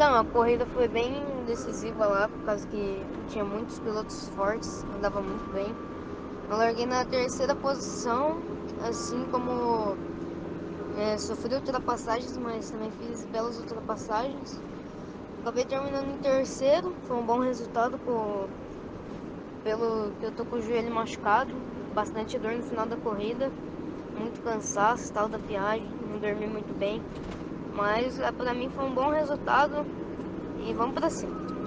Então, a corrida foi bem decisiva lá, por causa que tinha muitos pilotos fortes, andava muito bem. Eu larguei na terceira posição, assim como sofri ultrapassagens, mas também fiz belas ultrapassagens. Acabei terminando em terceiro, foi um bom resultado pelo que eu tô com o joelho machucado, bastante dor no final da corrida, muito cansaço, tal da viagem, não dormi muito bem. Mas pra mim foi um bom resultado e vamos pra cima.